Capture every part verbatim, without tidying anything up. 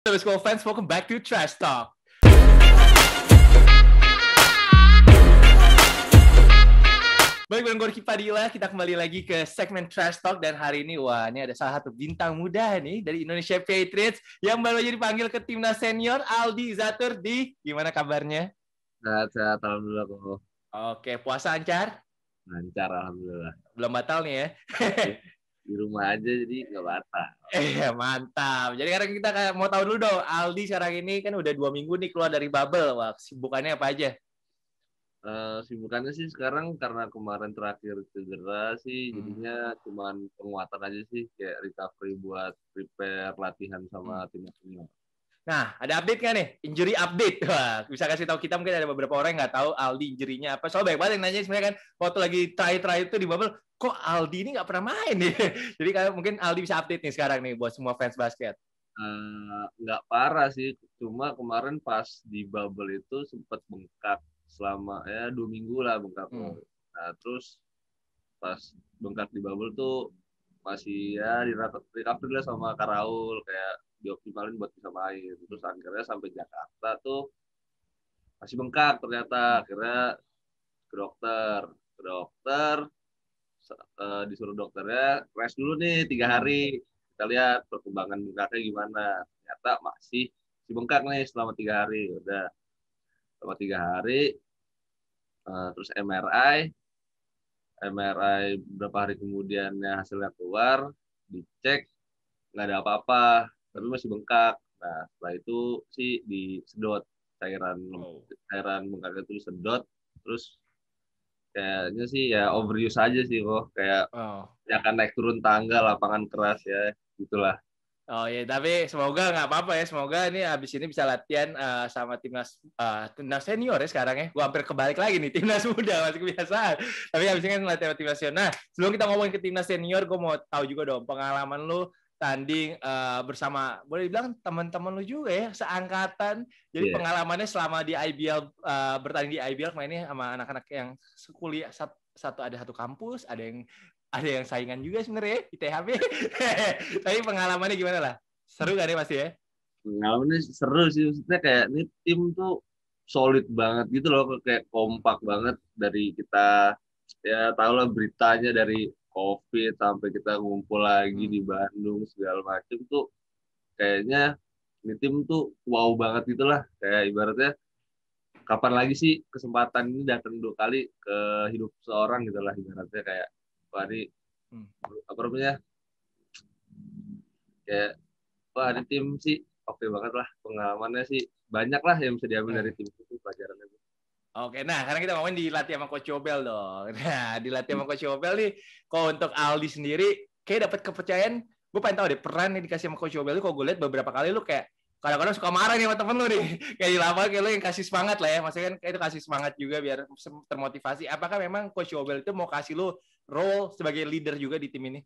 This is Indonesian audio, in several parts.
Basketball fans, welcome back to Trash Talk. Baik, bareng gue Arki Wisnu, kita kembali lagi ke segmen Trash Talk. Dan hari ini, wah ini ada salah satu bintang muda nih dari Indonesia Patriots yang baru aja dipanggil ke timnas senior, Aldy Izzatur. Di, gimana kabarnya? Sehat-sehat, alhamdulillah Koko. Oke, puasa lancar? Lancar, alhamdulillah. Belum batal nih ya? Di rumah aja jadi nggak batal. Eh mantap. Jadi sekarang kita mau tahu dulu dong, Aldy sekarang ini kan udah dua minggu nih keluar dari bubble. Wah, sibukannya apa aja? Uh, sibukannya sih sekarang karena kemarin terakhir cedera sih, hmm. jadinya cuman penguatan aja sih, kayak recovery buat prepare latihan sama hmm. timnas senior. Nah, ada update nggak nih? Injury update. Wah, bisa kasih tahu kita, mungkin ada beberapa orang yang nggak tahu Aldy injury-nya apa. Soalnya banyak banget yang nanya sebenarnya kan, waktu lagi try-try itu di bubble, kok Aldy ini nggak pernah main nih? Jadi kalau mungkin Aldy bisa update nih sekarang nih buat semua fans basket. Uh, nggak parah sih, cuma kemarin pas di bubble itu sempat bengkak selama ya dua minggu lah bengkak. Hmm. Nah, terus pas bengkak di bubble tuh masih ya recovery lah sama Karaul, kayak dioptimalin buat bisa main. Terus akhirnya sampai Jakarta tuh masih bengkak ternyata. Akhirnya ke dokter, ke dokter uh, disuruh dokternya rest dulu nih tiga hari, kita lihat perkembangan bengkaknya gimana. Ternyata masih si bengkak nih selama tiga hari. Udah selama tiga hari uh, terus M R I, M R I berapa hari kemudiannya hasilnya keluar, dicek nggak ada apa-apa, tapi masih bengkak. Nah, setelah itu sih disedot cairan oh. cairan bengkaknya itu disedot. Terus kayaknya sih ya overuse aja sih kok, kayak oh. ya kan naik turun tangga, lapangan keras ya gitulah. Oh ya, tapi semoga nggak apa-apa ya. Semoga ini habis ini bisa latihan uh, sama timnas uh, timnas senior ya sekarang ya. Gue hampir kebalik lagi nih, timnas muda masih kebiasaan. Tapi habis ini kan latihan timnas senior. Nah, sebelum kita ngomongin ke timnas senior, gue mau tahu juga dong pengalaman lu tanding uh, bersama, boleh dibilang teman-teman lu juga ya, seangkatan. Jadi yeah. pengalamannya selama di I B L, uh, bertanding di I B L mainnya sama anak-anak yang sekuliah, satu, satu ada satu kampus, ada yang ada yang saingan juga sebenarnya di T H B. Tapi pengalamannya gimana lah? Seru gak nih pasti ya? Pengalamannya seru sih, maksudnya kayak ini tim tuh solid banget gitu loh, kayak kompak banget. Dari kita ya tau lah beritanya, dari COVID sampai kita ngumpul lagi hmm. di Bandung segala macam tuh, kayaknya ini tim tuh wow banget gitulah. Kayak ibaratnya kapan lagi sih kesempatan ini datang dua kali ke hidup seorang gitulah, ibaratnya kayak wah ini hmm. apa namanya, kayak wah ini tim sih oke banget lah, pengalamannya sih banyak lah yang bisa diambil hmm. dari tim itu, pelajarannya. Oke, nah sekarang kita ngomongin dilatih sama Coach Yobel dong. Nah, dilatih sama Coach Yobel nih, kalau untuk Aldy sendiri, kayak dapat kepercayaan. Gue pengen tahu deh, peran yang dikasih sama Coach Yobel itu, kalau gue lihat beberapa kali lu kayak kadang-kadang suka marah nih sama temen lu nih. Kayak di lapangan kayak lu yang kasih semangat lah ya. Maksudnya kan kayak itu kasih semangat juga biar termotivasi. Apakah memang Coach Yobel itu mau kasih lu role sebagai leader juga di tim ini?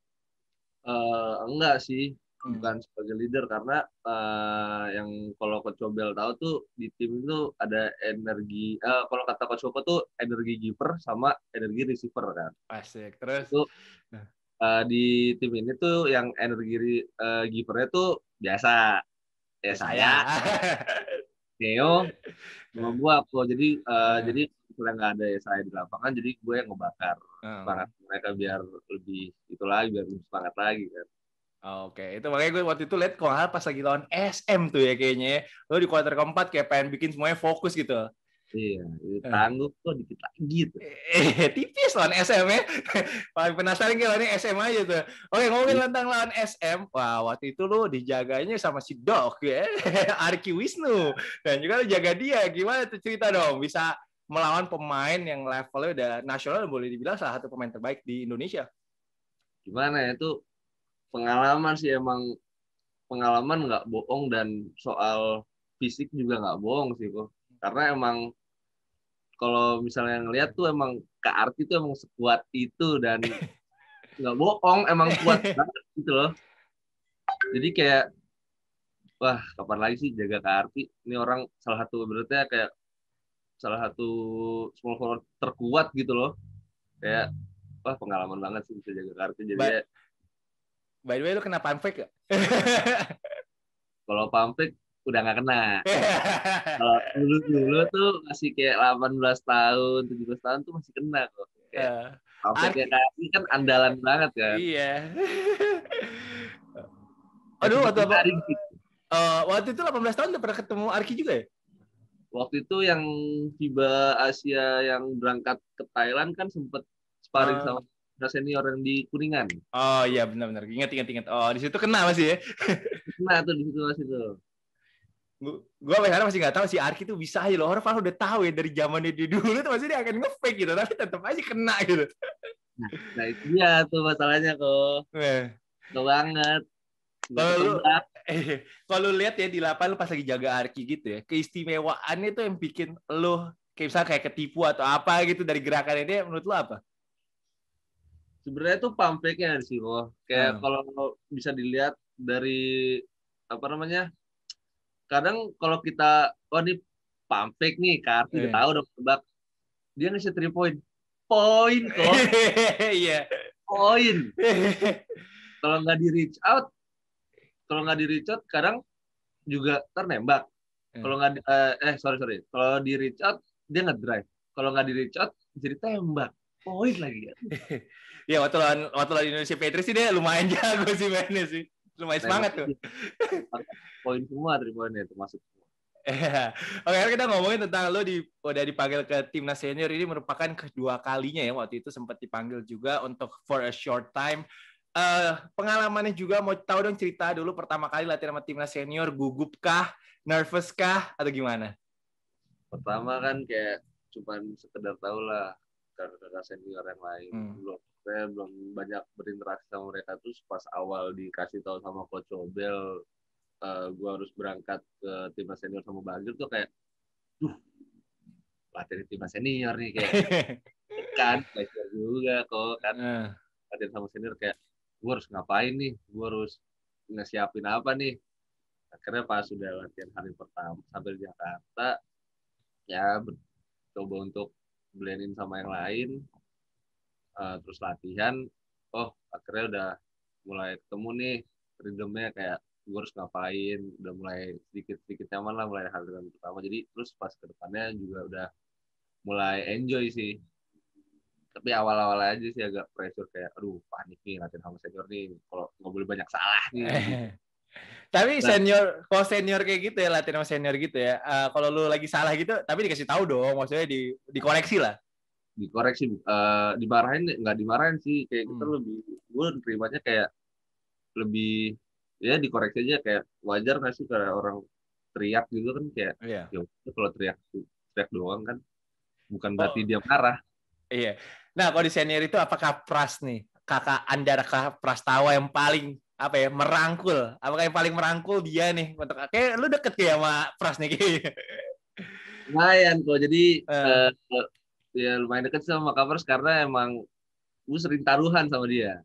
Uh, enggak sih. Bukan hmm. sebagai leader, karena uh, yang kalau Coach Yobel tahu tuh di tim itu ada energi, uh, kalau kata Coach Koko tuh energi giver sama energi receiver kan. Asik, terus tuh, uh, di tim ini tuh yang energi uh, givernya tuh biasa ya saya, Neo, sama gue aku. Jadi uh, hmm. jadi kalau nggak ada ya saya di lapangan, jadi gue yang ngebakar hmm. semangat mereka biar lebih itu lagi, biar lebih semangat lagi kan. Oke, itu makanya gue waktu itu lihat kalau pas lagi lawan S M tuh ya kayaknya. Lo di kuarter keempat kayak pengen bikin semuanya fokus gitu. Iya, tangguh tuh dikit lagi tuh. Eh, tipis lawan S M ya. Paling penasaran kayak lawannya S M aja tuh. Oke, ngomongin tentang lawan S M. Wah, waktu itu lo dijaganya sama si Dok ya. Arki Wisnu. Dan juga lo jaga dia. Gimana tuh cerita dong? Bisa melawan pemain yang levelnya udah nasional, boleh dibilang salah satu pemain terbaik di Indonesia. Gimana ya tuh? Pengalaman sih, emang pengalaman nggak bohong, dan soal fisik juga nggak bohong sih kok. Karena emang kalau misalnya ngelihat tuh emang Kak Arki tuh emang sekuat itu, dan nggak bohong, emang kuat banget gitu loh. Jadi kayak wah kapan lagi sih jaga Kak Arki. Ini orang salah satu berarti kayak salah satu small forward terkuat gitu loh. Kayak wah pengalaman banget sih bisa jaga Kak Arki. Jadi But... ya, by the way, lu kena pump fake gak? Kalau pump fake udah nggak kena. Kalau dulu dulu tuh masih kayak delapan belas tahun, tujuh belas tahun tuh masih kena kok. Kayak Arki ini kan andalan banget kan. Iya. Aduh, waktu apa? Uh, waktu itu delapan belas tahun udah pernah ketemu Arki juga ya? Waktu itu yang FIBA Asia yang berangkat ke Thailand kan sempet sparring uh. sama senior yang di Kuningan. Oh iya benar-benar. Ingat ingat ingat. Oh di situ kena masih ya. Kena tuh di situ masih tuh. Gue sekarang masih nggak tahu si Arki tuh bisa aja loh. Orang padahal udah tahu ya dari zamannya dia dulu tuh masih dia akan nge-fake gitu, tapi tetap aja kena gitu. Nah, nah itu dia tuh masalahnya kok. Eh. Tuh banget. Kalau eh, kalau lihat ya di lapangan pas lagi jaga Arki gitu ya, keistimewaannya tuh yang bikin lo kayak misalnya kayak ketipu atau apa gitu dari gerakan ini, menurut lo apa? Sebenarnya tuh pump fake-nya sih loh. Kayak hmm. kalau bisa dilihat dari apa namanya? Kadang kalau kita oh ini pump fake nih, Arki udah eh. tahu dong tebak. Dia ngasih three point. Point kok. Iya. Point. Kalau nggak di reach out, kalau nggak di reach out kadang juga ternembak. Hmm. Kalau nggak eh sorry sorry. Kalau di reach out dia ngedrive. Kalau nggak di reach out jadi tembak. Poin lagi ya. Ya waktu lawan waktu lawan Indonesia Patriots sih dia lumayan jago sih mainnya sih. Lumayan semangat tuh. Poin semua dari poinnya itu masuk. Oke, okay, kita ngomongin tentang lo di udah dipanggil ke timnas senior ini merupakan kedua kalinya ya, waktu itu sempat dipanggil juga untuk for a short time. Uh, pengalamannya juga mau tahu dong, cerita dulu pertama kali latihan sama timnas senior, gugup kah, nervous kah atau gimana? Pertama kan kayak cuman sekedar tahu lah kakak-kakak senior yang lain, hmm. belum saya belum banyak berinteraksi sama mereka. Terus pas awal dikasih tahu sama Coach Yobel uh, gue harus berangkat ke timnas senior sama Bagir tuh kayak duh, latihan timnas senior nih kayak kan belajar juga kok kan uh. latihan sama senior kayak gue harus ngapain nih, gue harus ngesiapin apa nih. Akhirnya pas sudah latihan hari pertama sampai di Jakarta ya coba untuk blendin sama yang lain, uh, terus latihan, oh akhirnya udah mulai ketemu nih rhythmnya kayak gue harus ngapain, udah mulai sedikit-sedikit nyaman lah mulai harian pertama. Jadi terus pas ke depannya juga udah mulai enjoy sih, tapi awal-awal aja sih agak pressure kayak aduh panik nih latihan sama senior nih, kalau nggak boleh banyak salah nih. Tapi senior, kalau senior kayak gitu ya, latihan sama senior gitu ya, uh, kalau lu lagi salah gitu, tapi dikasih tahu dong, maksudnya di dikoreksi lah. Dikoreksi, uh, dimarahin nggak dimarahin sih, kayak kita hmm. lebih, gue nerimanya kayak lebih, ya dikoreksi aja kayak wajar nggak sih kalau orang teriak gitu kan kayak, yeah. ya kalau teriak teriak doang kan, bukan berarti oh. dia marah. Iya. Nah kalau di senior itu apakah Pras nih, kakak Andika Prastawa yang paling apa ya merangkul, apakah yang paling merangkul dia nih? Kayak lu deket ya sama Pras nih kayaknya. Lumayan kok, jadi uh. Uh, ya lumayan deket sama Kak Pras karena emang gue sering taruhan sama dia.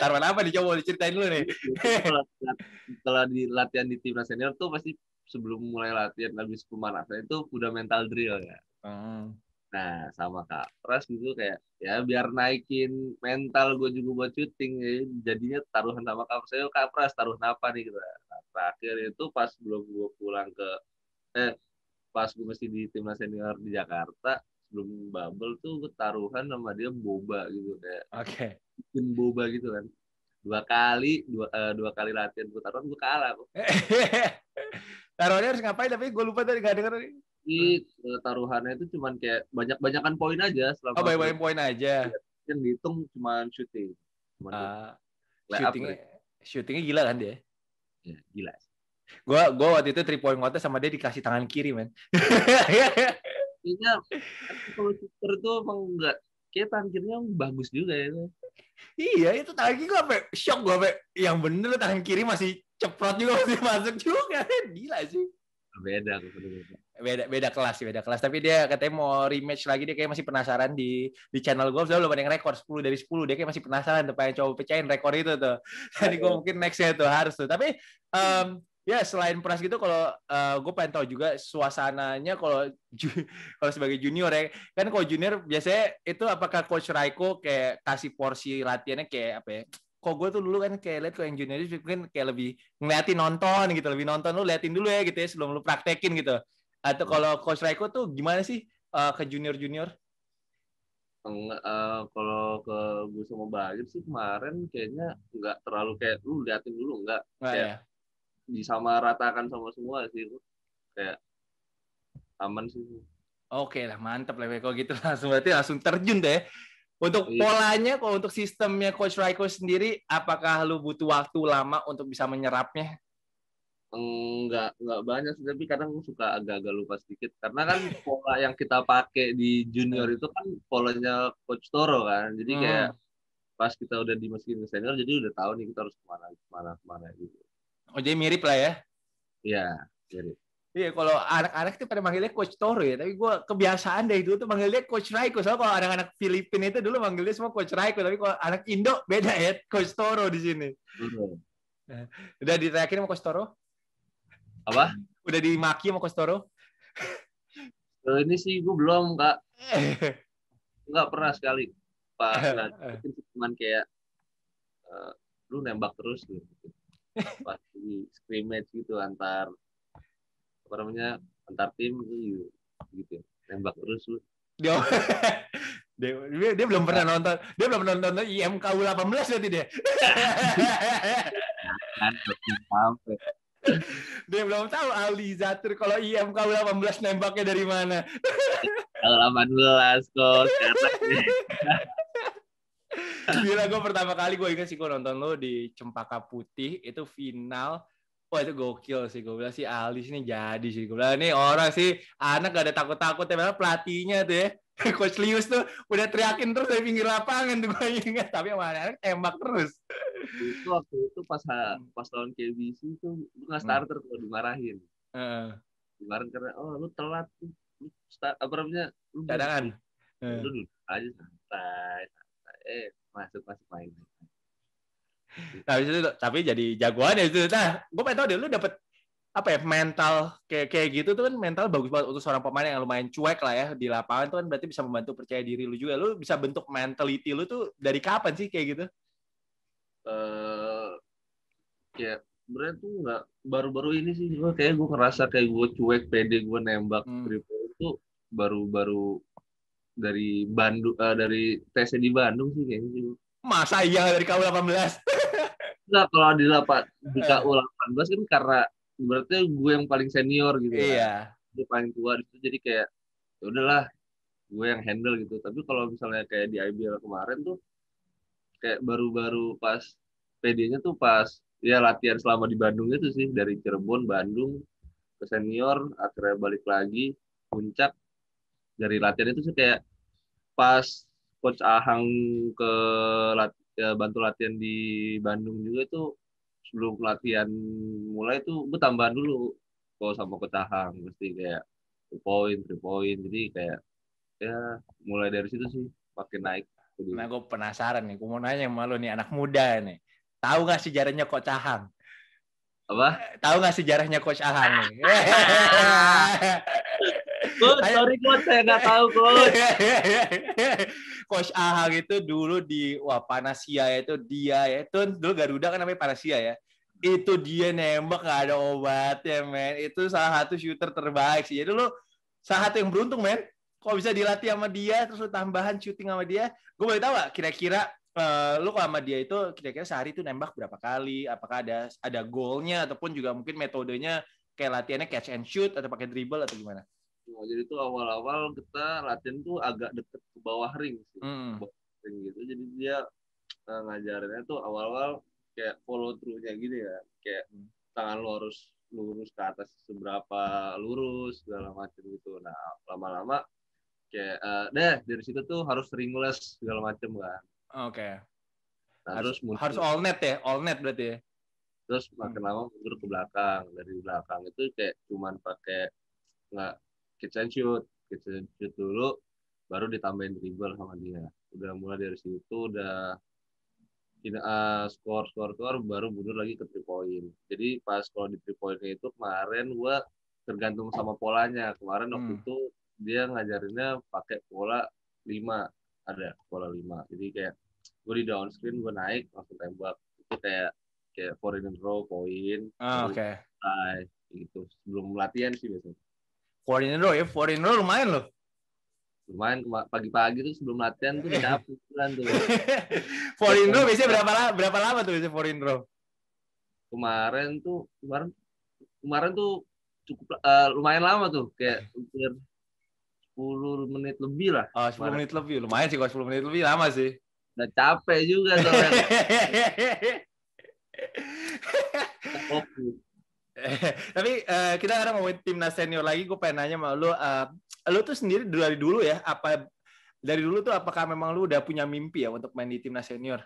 Taruhan apa nih? Coba diceritain dulu nih. Kalau di latihan di timnas senior tuh pasti sebelum mulai latihan habis pemanasan itu udah mental drill ya. Uh. Nah sama Kak Pras gitu kayak ya biar naikin mental gue juga buat syuting ya, jadinya taruhan sama Kak Pras. Ayo Kak Pras taruhan apa nih kita. Nah, terakhir itu pas belum gue pulang ke eh pas gue masih di timnas senior di Jakarta sebelum bubble tuh gue taruhan sama dia boba gitu kayak okay. bikin boba gitu kan, dua kali dua uh, dua kali latihan gue taruhan gue kalah kok. Taruhannya harus ngapain tapi gue lupa tadi, nggak denger tadi. Jadi taruhannya itu cuman kayak banyak-banyakan poin aja. Selama oh, banyak-banyakan poin aja. Yang dihitung cuman syuting. Cuman uh, syutingnya, syutingnya gila kan dia? Ya, gila. Gue gue waktu itu three point contest sama dia dikasih tangan kiri, men. Kayaknya kalau shooter tuh emang nggak, kayak tangan kirinya bagus juga ya. Iya, itu tangan kiri gue sampai shock gue sampai yang bener tangan kiri masih ceprot juga, masih masuk juga. Gila sih. Beda, beda beda kelas sih, beda kelas. Tapi dia katanya mau rematch lagi, dia kayak masih penasaran di di channel gue. Soalnya belum ada yang rekor sepuluh dari sepuluh, dia kayak masih penasaran tuh, pengen coba pecahin rekor itu tuh. Jadi gue mungkin nextnya tuh harus tuh. Tapi um, ya selain Pras gitu, kalau uh, gue pengen tahu juga suasananya kalau ju kalau sebagai junior ya kan, kalau junior biasanya itu apakah Coach Rajko kayak kasih porsi latihannya kayak apa ya? kok gue tuh dulu kan kayak liat kalau yang junior itu mungkin kayak lebih ngeliatin nonton gitu, lebih nonton lu liatin dulu ya gitu ya sebelum lu praktekin gitu. Atau kalau Coach Rajko tuh gimana sih uh, ke junior-junior? Uh, kalau ke gue sama Bagir sih kemarin kayaknya nggak terlalu kayak lu liatin dulu, nggak ah, kayak ya. Disamaratakan sama semua sih lu, kayak aman sih. Oke lah, mantap lah kalau gitu, langsung berarti langsung terjun deh. Untuk polanya, kalau untuk sistemnya Coach Rajko sendiri, apakah lu butuh waktu lama untuk bisa menyerapnya? Enggak, enggak banyak sih, tapi kadang suka agak-agak lupa sedikit. Karena kan pola yang kita pakai di junior itu kan polanya Coach Toro kan. Jadi kayak hmm. pas kita udah dimasukin ke senior, jadi udah tahu nih kita harus kemana, kemana, kemana gitu. Oh, jadi mirip lah ya? Iya, mirip. Iya, kalau anak-anak itu pada manggilnya Coach Toro ya, tapi gue kebiasaan dari dulu tuh manggilnya Coach Rajko. Soalnya kalau anak-anak Filipina itu dulu manggilnya semua Coach Rajko, tapi kalau anak Indo beda ya, Coach Toro di sini. Betul. Nah, udah diterakin sama Coach Toro? Apa? Udah dimaki sama Coach Toro? Nah, ini sih gue belum, Kak. Enggak pernah sekali. Pak, cuman kayak uh, lu nembak terus gitu. Pas di scrimmage gitu antar apa namanya antar tim gitu, gitu nembak terus lu. Dia, dia dia belum pernah nonton dia belum pernah nonton I M K U delapan belas berarti dia. Dia belum tahu Aldy Izzatur kalau I M K U delapan belas nembaknya dari mana. delapan belas kok. Bila gue pertama kali gue ingat sih gue nonton lo di Cempaka Putih itu final. Wah itu gokil sih, gue bilang sih Aldy ini jadi sih, gue bilang nih orang sih anak gak ada takut-takut, tapi pelatihnya tuh ya Coach Lius tuh udah teriakin terus dari pinggir lapangan tuh gue ingat, tapi sama anak tembak terus. Itu waktu itu pas pas lawan K B C tuh gue nggak starter tuh dimarahin. Uh. Dimarahin karena oh lu telat tuh, lu start apa namanya? Cadangan. Lu aja santai, santai, eh masuk masuk main. Tapi nah, tapi jadi jagoan ya itu. Nah, gue pengen tahu deh lu dapet apa ya mental kayak kayak gitu tuh kan mental bagus banget untuk seorang pemain yang lumayan cuek lah ya di lapangan tuh kan berarti bisa membantu percaya diri lu juga. Lu bisa bentuk mentality lu tuh dari kapan sih kayak gitu? Uh, ya sebenarnya tuh nggak baru-baru ini sih gue kayak gue ngerasa kayak gue cuek, pede gue nembak hmm. triple itu baru-baru dari Bandung uh, dari T C di Bandung sih kayaknya sih. Masa iya dari K U delapan belas? Enggak, kalau di, di K U delapan belas kan karena berarti gue yang paling senior gitu. Iya. Kan. Dia paling tua itu jadi kayak ya udahlah gue yang handle gitu. Tapi kalau misalnya kayak di I B L kemarin tuh kayak baru-baru pas P D-nya tuh pas ya latihan selama di Bandung itu sih dari Cirebon, Bandung ke senior, akhirnya balik lagi puncak dari latihan itu sih kayak pas Coach Ahang ke, ke bantu latihan di Bandung juga itu sebelum latihan mulai tuh gue tambahan dulu kalau sama Coach Ahang mesti kayak two point, three point jadi kayak ya mulai dari situ sih makin naik. Nah gue penasaran nih, gue mau nanya sama lo nih anak muda nih, tahu nggak sejarahnya Coach Ahang? Apa? Tahu nggak sejarahnya Coach Ahang nih? Coach, sorry Coach, saya nggak tahu Coach. Coach Ahang itu dulu di wah Panasya itu dia ya itu dulu Garuda kan namanya Panasya ya. Itu dia nembak nggak ada obatnya men. Itu salah satu shooter terbaik sih. Jadi lu salah satu yang beruntung men. Kalau bisa dilatih sama dia terus lu tambahan shooting sama dia. Gue boleh tahu gak kira-kira uh, lu kalau sama dia itu kira-kira sehari itu nembak berapa kali? Apakah ada ada goalnya ataupun juga mungkin metodenya kayak latihannya catch and shoot atau pakai dribble atau gimana? Nah, jadi itu awal-awal kita latihan tuh agak deket ke bawah ring sih, hmm. bawah ring gitu. Jadi dia nah, ngajarinnya tuh awal-awal kayak follow through-nya gini ya, kayak hmm. tangan lu harus lurus ke atas seberapa lurus segala macam gitu. Nah lama-lama kayak uh, deh dari situ tuh harus ringless segala macam kan. Oke. Okay. Nah, harus harus all net ya, all net berarti. Ya? Terus makin hmm. lama mundur ke belakang, dari belakang itu kayak cuman pakai nggak catch and shoot, catch and shoot dulu, baru ditambahin dribble sama dia. Udah mulai dari situ, udah uh, skor, skor, skor, baru mundur lagi ke three point. Jadi pas kalau di three point itu kemarin gue tergantung sama polanya. Kemarin waktu hmm. itu dia ngajarinnya pakai pola lima, ada pola lima. Jadi kayak gue di down screen, gue naik langsung tembak. Itu kayak kayak four in a row poin. Oh, oke. Okay. Gitu sebelum latihan sih biasanya. Four in a row ya, four in a row lumayan loh. Lumayan pagi-pagi tuh sebelum latihan tuh udah pukulan tuh. Four in a row biasanya berapa berapa lama tuh biasanya four in a row? Kemarin tuh kemarin kemarin tuh cukup uh, lumayan lama tuh kayak hampir sepuluh menit lebih lah. Oh, sepuluh menit lebih. Lumayan sih kalau sepuluh menit lebih, lama sih. Udah capek juga soalnya. Tapi uh, kita sekarang ngomongin timnas senior lagi, gue pengen nanya sama lu, uh, lu tuh sendiri dari dulu ya, apa dari dulu tuh apakah memang lu udah punya mimpi ya untuk main di timnas senior?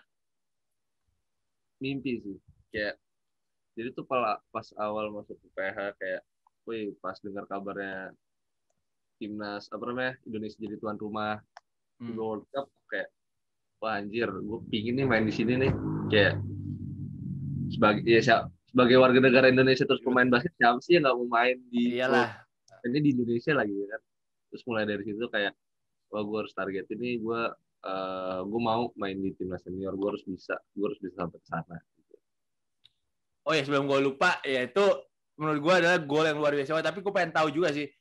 Mimpi sih, kayak jadi tuh pas awal masuk U P H kayak, wih pas dengar kabarnya timnas apa namanya Indonesia jadi tuan rumah hmm. World Cup kayak, wah anjir, gue pingin nih main di sini nih, kayak sebagai ya siapa sebagai warga negara Indonesia terus pemain basket siapa sih yang nggak mau main di iyalah ini di Indonesia lagi kan. Terus mulai dari situ kayak wah gue harus target ini, gue uh, gue mau main di timnas senior, gue harus bisa gue harus bisa sampai ke sana. Oh ya sebelum gue lupa, ya itu menurut gue adalah goal yang luar biasa. Tapi gue pengen tahu juga sih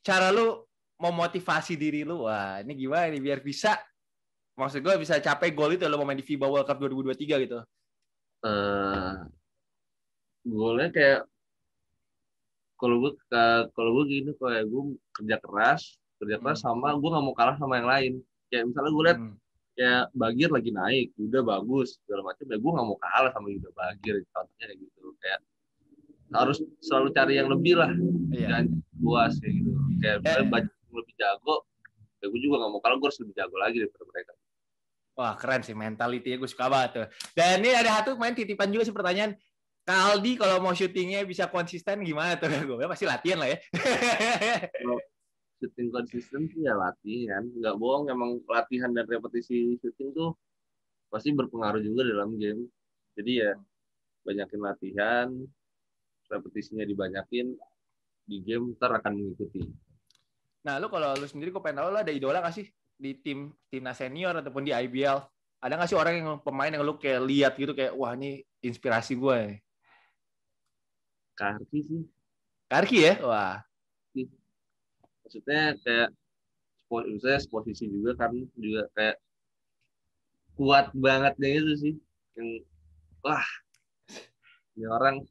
cara lu memotivasi diri lu, wah ini gimana nih biar bisa, maksud gue bisa capai goal itu, lu mau main di FIBA World Cup dua ribu dua puluh tiga gitu. Uh, Goalnya kayak kalau gue kalau gue gini kayak gue kerja keras kerja keras hmm. sama gue nggak mau kalah sama yang lain, kayak misalnya gue lihat hmm. kayak Bagir lagi naik, Yuda bagus segala macam, ya gue nggak mau kalah sama Yuda Bagir contohnya kayak gitu, kayak harus selalu cari yang lebih lah dan yeah. puas kayak gitu, kayak yeah. banyak yang lebih jago ya gue juga nggak mau kalah, gue harus lebih jago lagi daripada mereka. Wah keren sih mentalitinya, gue suka banget tuh. Dan ini ada satu main titipan juga sih pertanyaan, Kak Aldy kalau mau syutingnya bisa konsisten gimana tuh? Gue pasti latihan lah ya. Kalau syuting konsisten sih ya latihan. Nggak bohong, emang latihan dan repetisi syuting tuh pasti berpengaruh juga dalam game. Jadi ya banyakin latihan, repetisinya dibanyakin, di game ntar akan mengikuti. Nah lu kalau lu sendiri, kok pengen tahu lu ada idola nggak sih di tim timnas senior ataupun di I B L? Ada nggak sih orang yang pemain yang lu kayak lihat gitu kayak wah ini inspirasi gue? Karki sih. Karki ya? Wah. Maksudnya kayak saya posisi juga kan juga kayak kuat bangetnya itu sih. Yang wah. Ini orang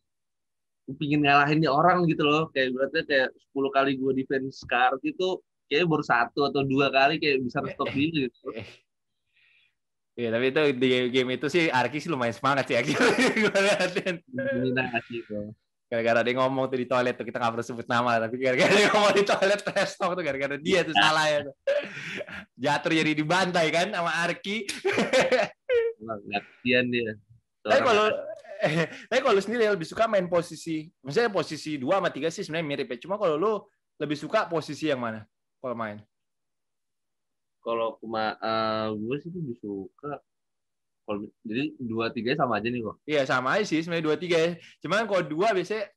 pingin ngalahin orang gitu loh. Kayak berarti kayak sepuluh kali gue defense Karki itu kayak baru satu atau dua kali kayak bisa stop diri gitu. Ya, tapi itu di game itu sih Arki sih lumayan semangat sih Arki. Gue liatin. Gara-gara dia ngomong tuh di toilet tuh, kita nggak perlu sebut nama, tapi gara-gara dia ngomong di toilet Trash Talk tuh, gara-gara dia tuh salah ya tuh. Jatuh jadi dibantai kan sama Arki. Latihan dia. Tapi kalau tapi kalau lu sendiri lebih suka main posisi, misalnya posisi dua sama tiga sih sebenarnya mirip ya. Cuma kalau lu lebih suka posisi yang mana kalau main? Kalau kuma uh, gue sih lebih suka kalau jadi dua tiga sama aja nih kok. Iya sama aja sih sebenarnya dua tiga ya. Cuman kalau dua biasanya,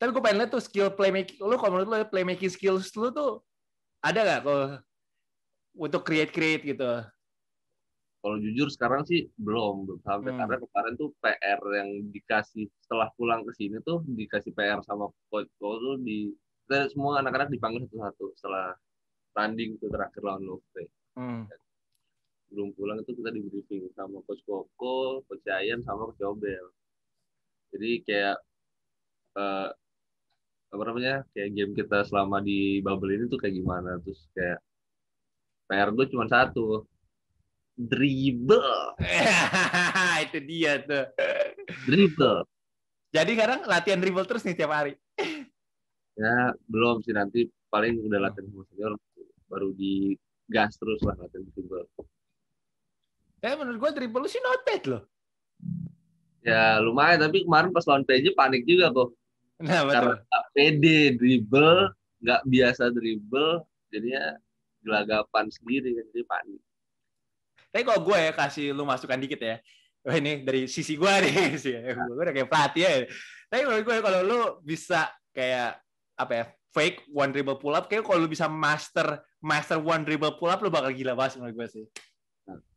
tapi gue pengen lihat tuh skill playmaking lu, kalau menurut lu playmaking skills lu tuh ada nggak kalau untuk create-create gitu? Kalau jujur sekarang sih belum, belum sampai hmm. karena kemarin tuh P R yang dikasih setelah pulang ke sini tuh dikasih P R sama coach tuh di kita semua anak-anak dipanggil satu-satu setelah tanding tuh terakhir lawan Louvre. Hmm. Belum pulang itu kita di briefing sama Coach Koko, Coach Ayan, sama Coach Yobel. Jadi kayak uh, apa namanya kayak game kita selama di bubble ini tuh kayak gimana, terus kayak P R gue cuma satu, dribble. Itu dia tuh. Dribble. Jadi sekarang latihan dribble terus nih tiap hari. Ya belum sih, nanti paling udah latihan senior baru di gas terus lah latihan dribble. Eh menurut gue dribble lu sih noted loh. Ya lumayan, tapi kemarin pas lawan P J panik juga kok. Nah, karena nggak pede dribble, nggak biasa dribble, jadinya gelagapan sendiri kan, jadi panik. Tapi kalau gue ya kasih lu masukan dikit ya. Wah ini dari sisi gue nih, sih. Gue udah kayak pelatih ya. Tapi menurut gue kalau lu bisa kayak apa ya? Fake one dribble pull up, kayak kalau lu bisa master master one dribble pull up lu bakal gila banget menurut gue sih.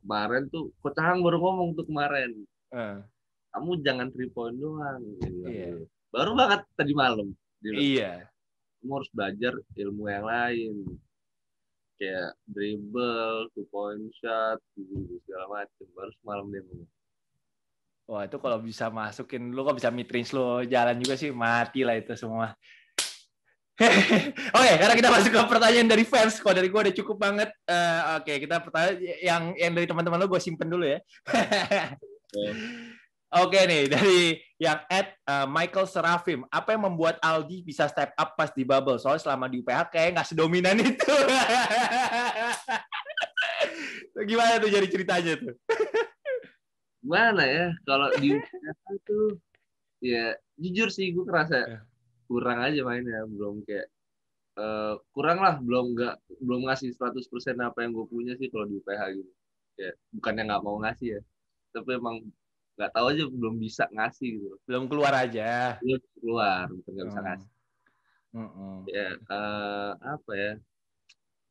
kemarin tuh Coach Ahang baru ngomong tuh kemarin. Uh. Kamu jangan three point doang. Gitu. Yeah. Baru banget tadi malam. Iya. Yeah. Kamu harus belajar ilmu yang lain. Kayak dribble, two point shot, gitu segala macam. Baru semalam dia ngomong. Wah, itu kalau bisa masukin lu, kok bisa mid-range lu jalan juga sih, mati lah itu semua. Oke, okay, karena kita masuk ke pertanyaan dari fans. Kalau dari gue udah cukup banget. Uh, Oke, okay, kita pertanyaan yang, yang dari teman-teman lo gue simpen dulu ya. Oke okay, nih, dari yang at uh, Michael Serafim. Apa yang membuat Aldy bisa step up pas di bubble? Soalnya selama di U P H kayak nggak sedominan itu. Gimana tuh jadi ceritanya tuh? Gimana ya? Kalau di U P H tuh, ya jujur sih gue kerasa kurang aja mainnya, belum kayak uh, kurang lah, belum nggak belum ngasih seratus persen apa yang gue punya sih kalau di U P H gitu. Kayak bukannya nggak mau ngasih ya, tapi emang nggak tahu aja, belum bisa ngasih gitu. Belum keluar aja. Belum keluar, bukan nggak bisa ngasih. Mm-mm. Ya uh, apa ya?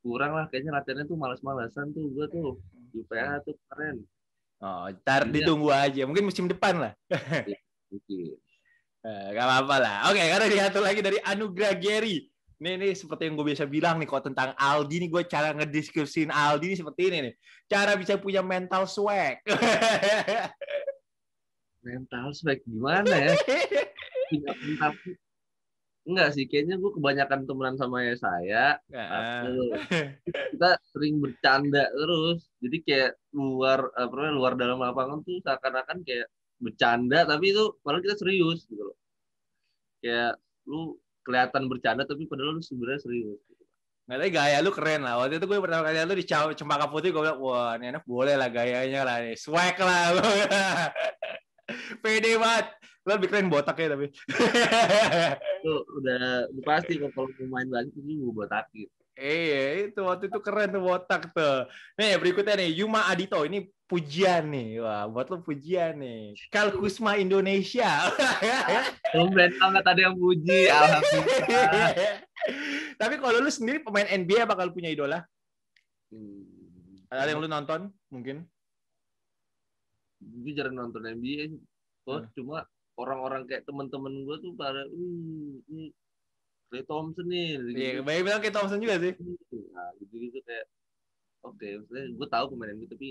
Kurang lah, kayaknya latihannya tuh malas-malasan tuh gue tuh di U P H tuh keren. Oh, tar ditunggu aja, mungkin musim depan lah. Ya, mungkin. Eh, gak apa-apa lah. Oke, karena diatur lagi dari Anugrah Gary. Nih, nih seperti yang gue biasa bilang nih, kalau tentang Aldy nih, gue cara ngedeskripsiin Aldy nih seperti ini nih. Cara bisa punya mental swag. Mental swag gimana ya? Mental... Enggak sih, kayaknya gue kebanyakan temenan sama ya saya. Nah. Kita sering bercanda terus. Jadi kayak luar, apa luar dalam lapangan tuh seakan-akan kayak bercanda, tapi itu padahal kita serius gitu loh. Kayak lu kelihatan bercanda tapi padahal lu sebenarnya serius. Nggak tahu, gaya lu keren lah. Waktu itu gue pertama kali lihat lu di Cempaka Putih, gue bilang, wah ini enak, boleh lah gayanya lah, ini swag lah. Pede banget. Lu lebih keren botaknya tapi. Itu udah pasti kalau main lagi tuh gue botakin. Eh itu waktu itu keren tuh botak tuh. Nih berikutnya nih Yuma Adito, ini pujian nih, wah buat lo pujian nih. Kal Kusma Indonesia. Tumben banget ada yang puji. Alhamdulillah. Tapi kalau lu sendiri pemain N B A bakal punya idola? Hmm. Ada yang lu nonton mungkin? Gue jarang nonton N B A. Oh hmm. Cuma orang-orang kayak teman-teman gue tuh pada ini. Kayak Thompson nih. Iya, banyak bilang kayak Thompson juga sih. Nah, gitu-gitu kayak, oke, okay, maksudnya gue tahu pemain gue, tapi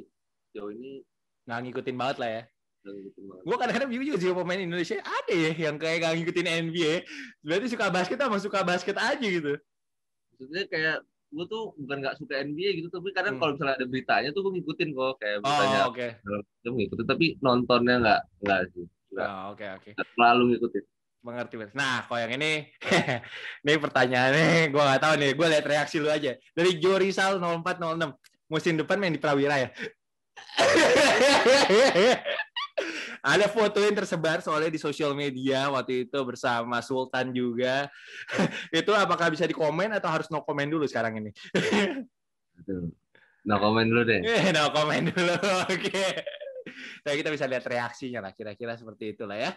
jauh ini nggak ngikutin banget lah ya. Nggak ngikutin banget. Gue kadang-kadang juga juga pemain Indonesia ada ya yang kayak nggak ngikutin N B A. Berarti suka basket sama suka basket aja gitu. Maksudnya kayak gue tuh bukan nggak suka N B A gitu, tapi kadang hmm. kalau misalnya ada beritanya tuh gue ngikutin kok, kayak beritanya. Oh, oke. Okay. Ngikutin, tapi nontonnya nggak nggak sih. Nggak. Oh, oke okay, oke. Okay. Terlalu ngikutin. Mengerti. Nah, kalau yang ini, ini pertanyaannya, gue nggak tahu nih, gue lihat reaksi lu aja. Dari Jorisal nol empat nol enam, musim depan main di Prawira ya. Ada foto yang tersebar soalnya di sosial media waktu itu bersama Sultan juga. Itu apakah bisa dikomen atau harus no comment dulu sekarang ini? No comment dulu deh. No comment dulu, oke. Okay. Nah, kita bisa lihat reaksinya lah, kira-kira seperti itulah ya.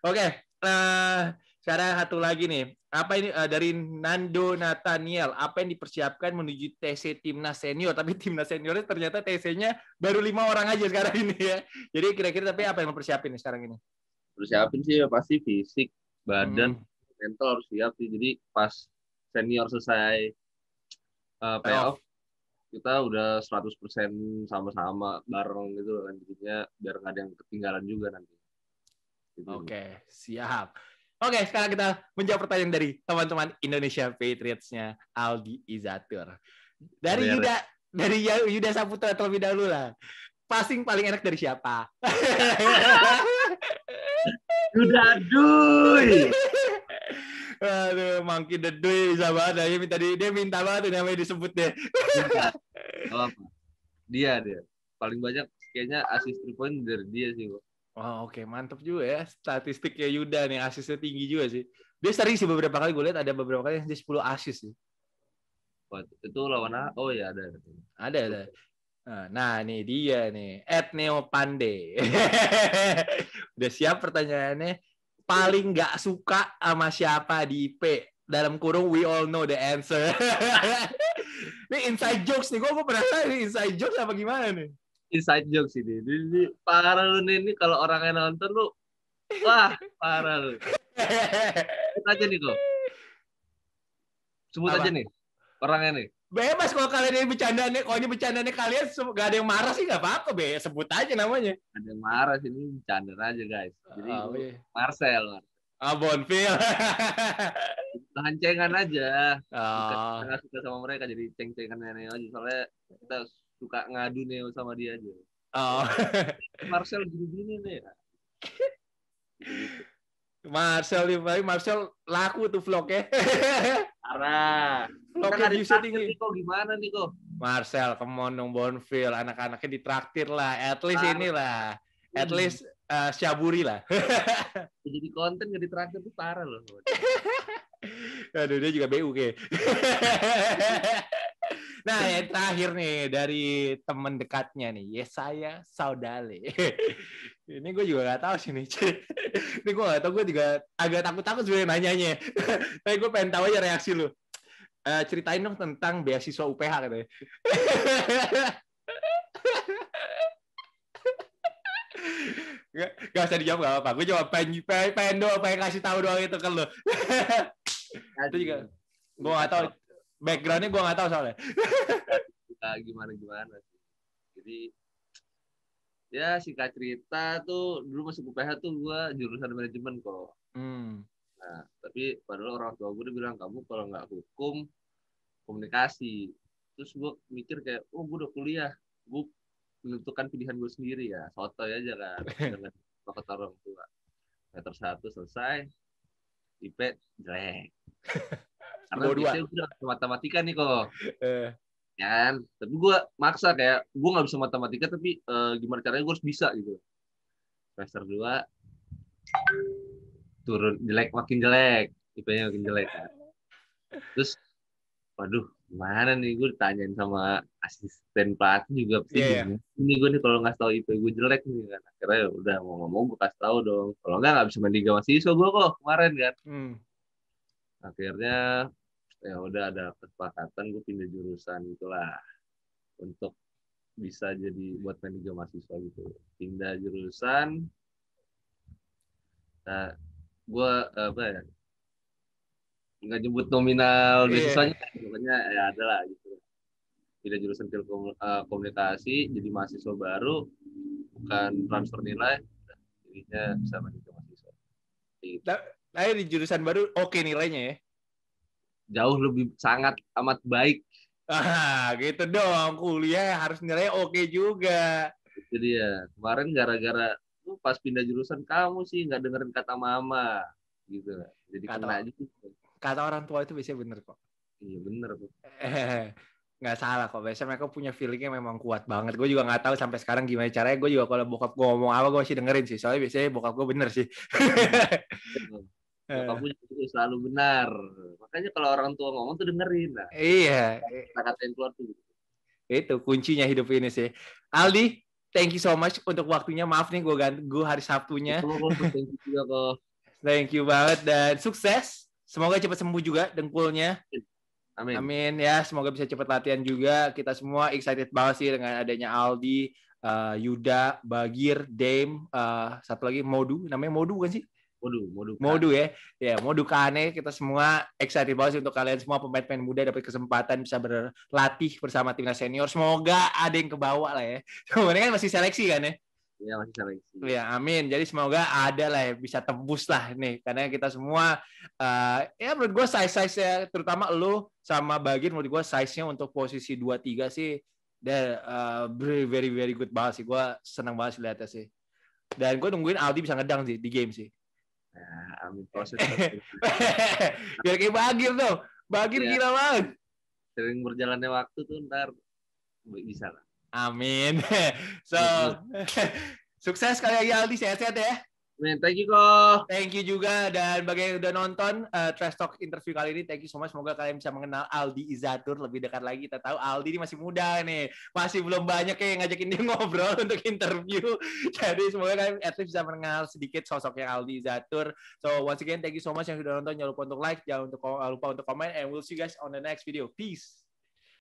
Oke, okay. Nah, sekarang satu lagi nih. Apa ini uh, dari Nando Nathaniel? Apa yang dipersiapkan menuju T C Timnas Senior? Tapi Timnas Seniornya ternyata T C-nya baru lima orang aja sekarang ini ya. Jadi kira-kira tapi apa yang mempersiapin sekarang ini? Persiapin sih ya pasti fisik, badan, hmm. mental harus siap sih. Jadi pas senior selesai uh, playoff. Kita udah seratus persen sama-sama bareng gitu kan, jadinya biar nggak ada yang ketinggalan juga nanti. Gitu. Oke, okay, siap. Oke, okay, sekarang kita menjawab pertanyaan dari teman-teman Indonesia Patriots-nya Aldy Izzatur. Dari biar. Yuda, dari Yuda Saputra terlebih dahulu lah. Passing paling enak dari siapa? Yuda duy. Aduh, Monkey the Dui bisa banget. Dia minta, dia minta banget namanya disebut deh. Oh, dia dia paling banyak kayaknya assist three point dari dia sih. Wah, oh, oke, okay. Mantap juga ya. Statistiknya Yuda nih, assistnya tinggi juga sih. Dia sering sih beberapa kali gue lihat ada beberapa kali dia sepuluh assist sih. Itu lawan oh ya ada. Ada ada. Nah, nih dia nih, Ed Neo Pandey. Udah siap pertanyaannya? Paling nggak suka sama siapa di I P? Dalam kurung, we all know the answer. Ini inside jokes nih, gue gue penasaran ini inside jokes apa gimana nih? Inside jokes ini, ini parah lu nih, ini kalau orang yang nonton lu, wah parah lu. Sebut aja nih kok, sebut apa? Aja nih orangnya nih. Bebas kalau kalian ini bercandanya, kalau ini bercandanya kalian gak ada yang marah sih gak apa-apa, be. Sebut aja namanya. Gak ada yang marah sih, ini bercanda aja guys. Jadi oh, iya. Marcel. Ah, Bonfil. Hancengan aja. Oh. Kita suka sama mereka, jadi ceng-cengan Neo aja. Soalnya kita suka ngadu Neo sama dia aja. Oh. Marcel gini-gini nih. Marcel nih, Marcel laku tuh vlognya. Parah. Vlognya di tinggi. Kok gimana nih kok? Marcel, kemonong Bonfil, anak-anaknya ditraktir lah. At least parah. Inilah. At hmm. least uh, syaburi lah. Jadi konten gak ditraktir tuh parah loh. Aduh, dia juga B U kayak. Nah, yang terakhir nih dari temen dekatnya nih, Yesaya Saudale. Ini gue juga gak tahu sih nih. Ini gue gak tahu, gue juga agak takut-takut sebenarnya nanyanya. Tapi gue pengen tahu aja reaksi lu. Uh, ceritain dong tentang beasiswa U P H katanya. Gak, gak usah dijawab gak apa-apa. Gue cuma pengen, pengen doang, pengen kasih tahu doang itu ke lu. Itu juga gue gak tahu backgroundnya, gue gak tahu soalnya gimana gimana sih. Jadi ya singkat cerita tuh dulu masuk U P H tuh gue jurusan manajemen kok. hmm. Nah tapi padahal orang tua gue bilang kamu kalau nggak hukum komunikasi, terus gue mikir kayak oh gue udah kuliah, gue menentukan pilihan gue sendiri ya, sotoy aja kan dengan kata orang tua. Meter satu selesai, I P jelek. Karena biasanya udah matematika nih kok. Uh. Ya, tapi gue maksa kayak, gue gak bisa matematika tapi uh, gimana caranya gue harus bisa gitu. Semester dua, turun jelek, makin jelek. I P-nya makin jelek. Kan. Terus, waduh gimana nih, gue ditanyain sama asisten pelatih juga. Yeah, yeah. Ini gue nih kalau gak tau I P gue jelek nih kan. Akhirnya udah mau ngomong gue kasih tau dong. Kalau enggak gak bisa main Liga Mahasiswa gue kok kemarin kan. Hmm. Akhirnya ya udah ada kesepakatan gue pindah jurusan gitulah untuk bisa jadi buat main Liga Mahasiswa gitu. Pindah jurusan, nah gue apa ya nggak nyebut nominal beasiswanya, yeah. Pokoknya ya adalah gitu. Pindah jurusan komunikasi, jadi mahasiswa baru bukan transfer nilai, jadinya bisa main Liga Mahasiswa. Gitu. Nah, di jurusan baru oke okay nilainya ya? Jauh lebih sangat amat baik. Ah, gitu dong, kuliah harus nilainya oke okay juga. Itu dia. Kemarin gara-gara lu pas pindah jurusan kamu sih nggak dengerin kata mama, gitu. Jadi kata, kena aja. Kata orang tua itu biasanya bener kok. Iya bener kok. Nggak salah kok. Biasanya mereka punya feelingnya memang kuat banget. Gue juga nggak tahu sampai sekarang gimana caranya. Gue juga kalau bokap gue ngomong apa gue masih dengerin sih. Soalnya biasanya bokap gue bener sih. Kamu juga selalu benar. Makanya kalau orang tua ngomong tuh dengerin lah. Iya. Kata-katain keluar tuh. Itu kuncinya hidup ini sih. Aldi, thank you so much untuk waktunya. Maaf nih gue ganggu hari Sabtunya. Thank you juga kok. Thank you banget dan sukses. Semoga cepat sembuh juga dengkulnya. Amin. Amin ya. Semoga bisa cepat latihan juga. Kita semua excited banget sih dengan adanya Aldi, uh, Yuda, Bagir, Dame, uh, satu lagi Modu. Namanya Modu kan sih? Modu, modu, modu ya, ya modu kane. Kita semua excited banget sih untuk kalian semua pemain-pemain muda dapat kesempatan bisa berlatih bersama timnas senior. Semoga ada yang kebawa lah ya. Sebenarnya kan masih seleksi kan ya? Iya masih seleksi. Ya amin. Jadi semoga ada lah ya, bisa tembus lah nih. Karena kita semua, uh, ya menurut gue size-size ya, terutama lu sama Bagir menurut gue size-nya untuk posisi dua tiga sih, they're uh, very, very, very good banget sih. Gue senang banget lihatnya sih. Dan gue nungguin Aldi bisa ngedang sih di game sih. Nah, amin proses. Biar kayak Bagir tuh. Bagir ya, gila banget. Sering berjalannya waktu tuh ntar bisa lah. Amin. So, sukses sekali lagi Aldi, sehat-sehat ya. Amin, thank you kok. Thank you juga dan bagi yang udah nonton uh, Trash Talk interview kali ini, thank you so much. Semoga kalian bisa mengenal Aldy Izzatur lebih dekat lagi. Kita tahu Aldi ini masih muda nih, masih belum banyak yang ngajakin dia ngobrol untuk interview. Jadi semoga kalian at least bisa mengenal sedikit sosoknya Aldy Izzatur. So once again, thank you so much yang sudah nonton. Jangan lupa untuk like, jangan lupa untuk komen, and we'll see you guys on the next video. Peace.